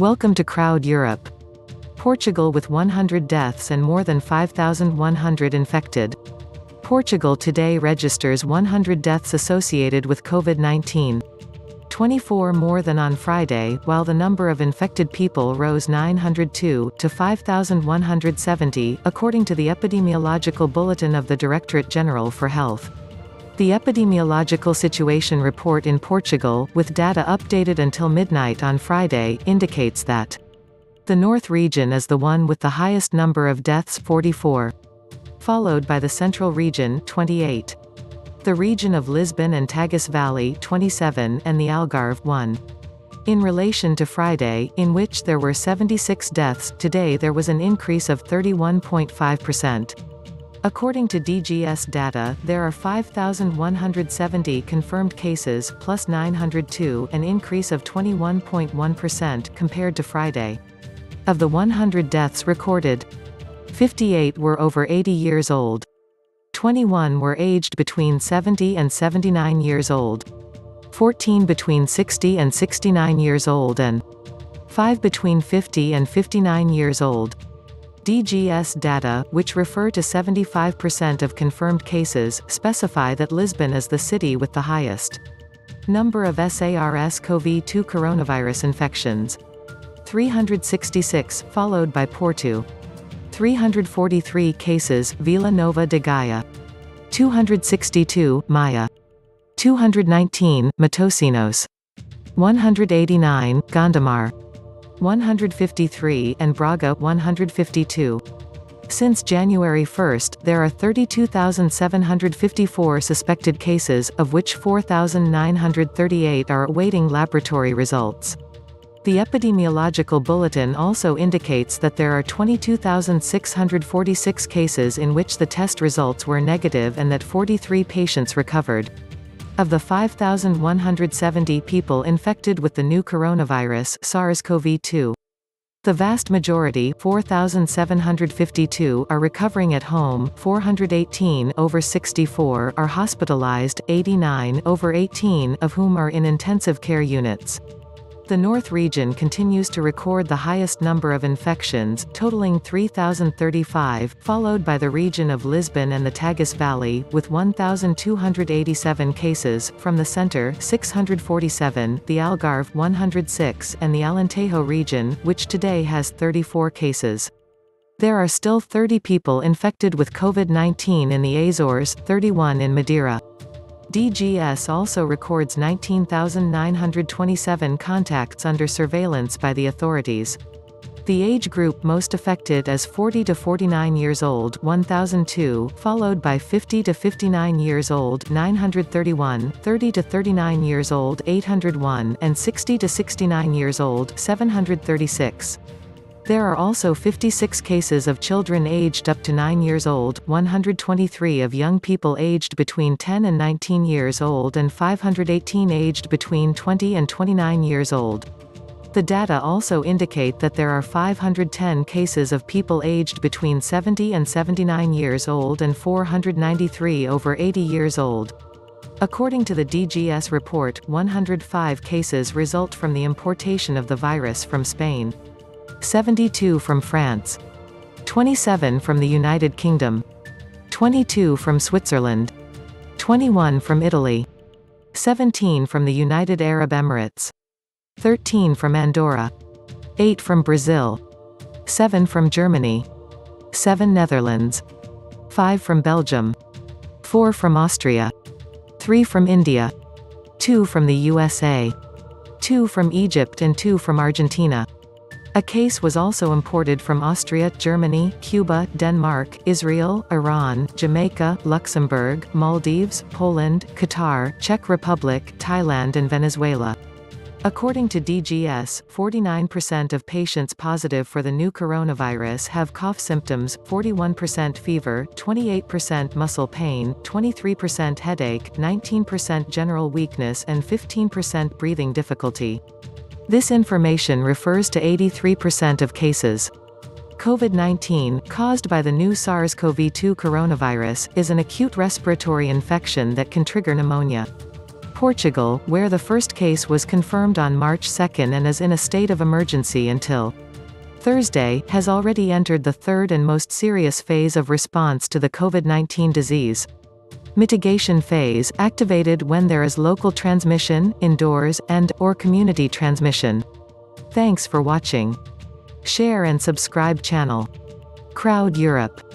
Welcome to Crowd Europe. Portugal with 100 deaths and more than 5,100 infected. Portugal today registers 100 deaths associated with COVID-19. 24 more than on Friday, while the number of infected people rose 902 to 5,170, according to the Epidemiological Bulletin of the Directorate-General for Health. The Epidemiological Situation Report in Portugal, with data updated until midnight on Friday, indicates that the North region is the one with the highest number of deaths, 44, followed by the Central region, 28, the region of Lisbon and Tagus Valley, 27, and the Algarve, 1. In relation to Friday, in which there were 76 deaths, today there was an increase of 31.5%. According to DGS data, there are 5,170 confirmed cases, plus 902, an increase of 21.1% compared to Friday. Of the 100 deaths recorded, 58 were over 80 years old. 21 were aged between 70 and 79 years old. 14 between 60 and 69 years old and 5 between 50 and 59 years old. DGS data, which refer to 75% of confirmed cases, specify that Lisbon is the city with the highest number of SARS-CoV-2 coronavirus infections, 366, followed by Porto, 343 cases, Vila Nova de Gaia, 262, Maia, 219, Matosinhos, 189, Gondomar, 153 and Braga, 152. Since January 1, there are 32,754 suspected cases, of which 4,938 are awaiting laboratory results. The Epidemiological Bulletin also indicates that there are 22,646 cases in which the test results were negative and that 43 patients recovered. Of the 5,170 people infected with the new coronavirus, SARS-CoV-2, the vast majority, 4,752, are recovering at home, 418 over 64 are hospitalized, 89 over 18 of whom are in intensive care units. The North region continues to record the highest number of infections, totaling 3,035, followed by the region of Lisbon and the Tagus Valley, with 1,287 cases, from the centre, 647, the Algarve, 106, and the Alentejo region, which today has 34 cases. There are still 30 people infected with COVID-19 in the Azores, 31 in Madeira. DGS also records 19,927 contacts under surveillance by the authorities. The age group most affected is 40 to 49 years old, 1,002, followed by 50 to 59 years old, 931, 30 to 39 years old, 801, and 60 to 69 years old, 736. There are also 56 cases of children aged up to 9 years old, 123 of young people aged between 10 and 19 years old, and 518 aged between 20 and 29 years old. The data also indicate that there are 510 cases of people aged between 70 and 79 years old and 493 over 80 years old. According to the DGS report, 105 cases result from the importation of the virus from Spain, 72 from France, 27 from the United Kingdom, 22 from Switzerland, 21 from Italy, 17 from the United Arab Emirates, 13 from Andorra, 8 from Brazil, 7 from Germany, 7 Netherlands, 5 from Belgium, 4 from Austria, 3 from India, 2 from the USA, 2 from Egypt and 2 from Argentina. A case was also imported from Austria, Germany, Cuba, Denmark, Israel, Iran, Jamaica, Luxembourg, Maldives, Poland, Qatar, Czech Republic, Thailand and Venezuela. According to DGS, 49% of patients positive for the new coronavirus have cough symptoms, 41% fever, 28% muscle pain, 23% headache, 19% general weakness and 15% breathing difficulty. This information refers to 83% of cases. COVID-19, caused by the new SARS-CoV-2 coronavirus, is an acute respiratory infection that can trigger pneumonia. Portugal, where the first case was confirmed on March 2 and is in a state of emergency until Thursday, has already entered the third and most serious phase of response to the COVID-19 disease. Mitigation phase, activated when there is local transmission, indoors, and/or community transmission. Thanks for watching. Share and subscribe channel. Crowd Europe.